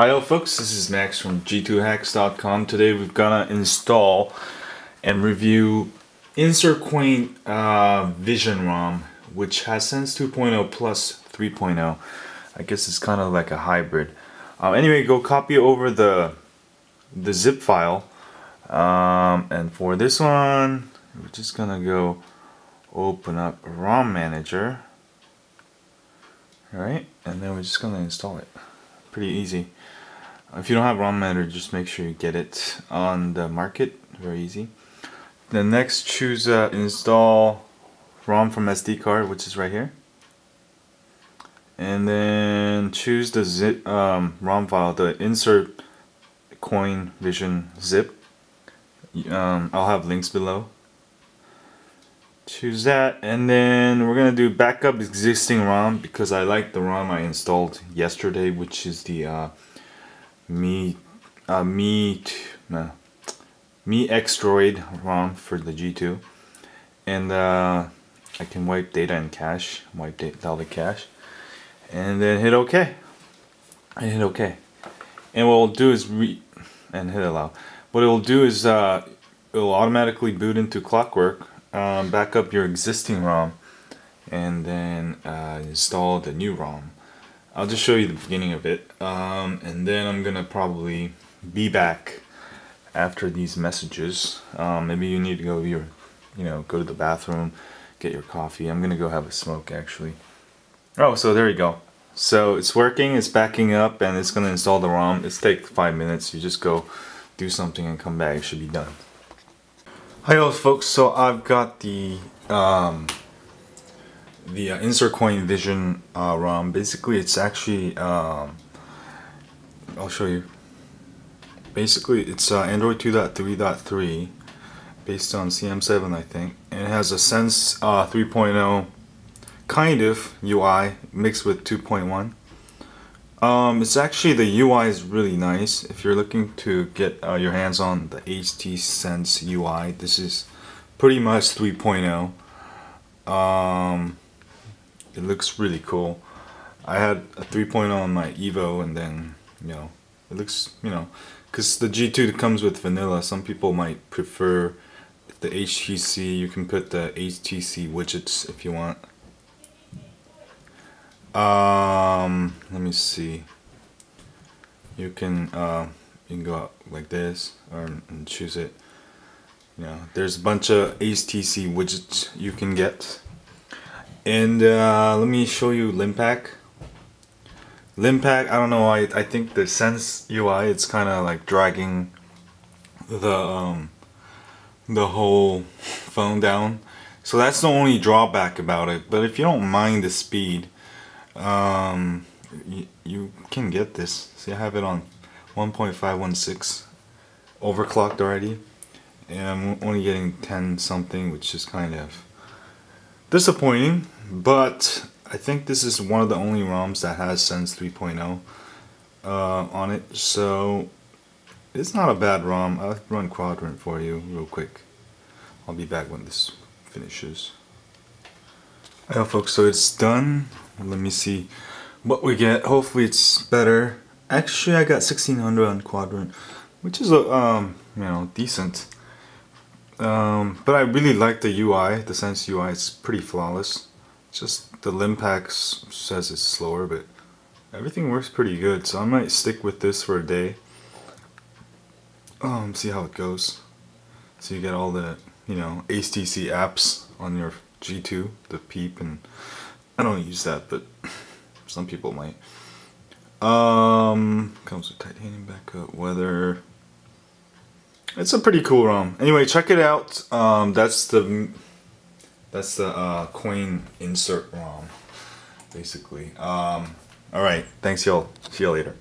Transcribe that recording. Hi folks, this is Max from G2Hacks.com. Today we're gonna install and review Insert Coin Vision ROM, which has Sense 2.0 plus 3.0. I guess it's kind of like a hybrid. Anyway, go copy over the zip file, and for this one, we're just gonna go open up ROM Manager. All right, and then we're just gonna install it. Pretty easy. If you don't have ROM Manager, just make sure you get it on the market. Very easy. Then next, choose install ROM from SD card, which is right here. And then choose the zip ROM file, the Insert Coin Vision zip. I'll have links below. Choose that, and then we're gonna do backup existing ROM because I like the ROM I installed yesterday, which is the meXdroid ROM for the G2, and I can wipe data and cache, wipe all the cache, and then hit OK, and hit OK, and what we'll do is hit allow. What it will do is it'll automatically boot into Clockwork. Back up your existing ROM and then install the new ROM. I'll just show you the beginning of it, and then I'm gonna probably be back after these messages. Maybe you need to go go to the bathroom, get your coffee. I'm gonna go have a smoke actually. Oh, so there you go. So it's working, it's backing up, and it's gonna install the ROM. It's take 5 minutes. You just go do something and come back. It should be done. Hi folks, so I've got the Insert Coin Vision ROM. Basically, it's actually I'll show you. Basically, it's Android 2.3.3, based on CM7, I think, and it has a Sense 3.0 kind of UI mixed with 2.1. It's actually, the UI is really nice. If you're looking to get your hands on the HTC Sense UI, this is pretty much 3.0. It looks really cool. I had a 3.0 on my Evo, and then it looks, because the G2 comes with vanilla. Some people might prefer the HTC. You can put the HTC widgets if you want. Let me see. You can go out like this and choose it. There's a bunch of HTC widgets you can get. And let me show you Linpack. Linpack, I don't know why. I think the Sense UI, it's kind of like dragging the whole phone down. So that's the only drawback about it. But if you don't mind the speed, you can get this. See, I have it on 1.516, overclocked already, and I'm only getting 10 something, which is kind of disappointing, but I think this is one of the only ROMs that has Sense 3.0 on it, so it's not a bad ROM. I'll run Quadrant for you real quick. I'll be back when this finishes. Well, folks, so it's done. Let me see what we get. Hopefully it's better. Actually, I got 1600 on Quadrant, which is a decent. But I really like the UI, the Sense UI. It's pretty flawless. Just the Linpack says it's slower, but everything works pretty good. So I might stick with this for a day. See how it goes. So you get all the HTC apps on your G2, the Peep, and I don't use that, but some people might. Comes with titanium backup, weather. It's a pretty cool ROM. Anyway, check it out. That's the coin insert ROM, basically. All right, thanks y'all. See you later.